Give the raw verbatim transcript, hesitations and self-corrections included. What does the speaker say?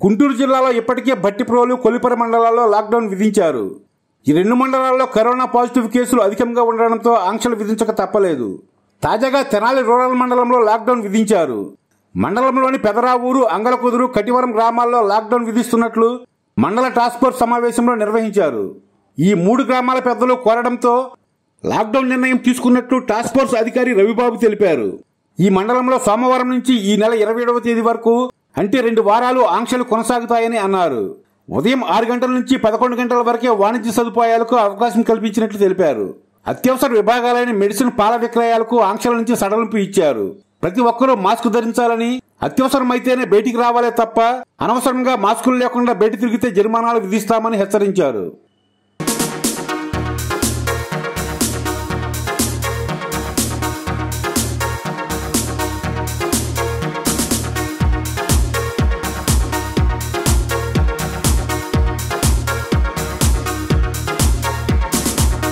గుంటూరు జిల్లాలో ఇప్పటికే బట్టిప్రోలు, కొల్లిపరమండలాల్లో లాక్డౌన్ విధించారు. ఈ రెండు మండలాల్లో కరోనా పాజిటివ్ కేసులు అధికంగా ఉండడంతో ఆంక్షలు విధించక తప్పలేదు. తాజాగా తెనాలి రూరల్ మండలంలో లాక్డౌన్ విధించారు. మండలంలోని పెదరావూరు, అంగల కుదురు, కటివరం గ్రామాల్లో లాక్డౌన్ విధిస్తున్నట్లు మండల టాస్క్ ఫోర్స్ సమావేశంలో నిర్వహించారు. ఈ మూడు గ్రామాల పెద్దలు కోరడంతో లాక్డౌన్ నిర్ణయం తీసుకున్నట్లు టాస్క్ ఫోర్స్ అధికారి రవిబాబు తెలిపారు. ఈ మండలంలో సోమవారం నుంచి ఈ నెల ఇరవై ఏడవ తేదీ వరకు అంటే రెండు వారాలు ఆంక్షలు కొనసాగుతాయని అన్నారు. ఉదయం ఆరు గంటల నుంచి పదకొండు గంటల వరకే వాణిజ్య సదుపాయాలకు అవకాశం కల్పించినట్లు తెలిపారు. అత్యవసర విభాగాలైన మెడిసిన్, పాల విక్రయాలకు ఆంక్షల నుంచి సడలింపు ఇచ్చారు. ప్రతి ఒక్కరూ మాస్క్ ధరించాలని, అత్యవసరమైతేనే బయటికి రావాలే తప్ప అనవసరంగా మాస్కులు లేకుండా బయట తిరిగితే జరిమానాలు విధిస్తామని హెచ్చరించారు.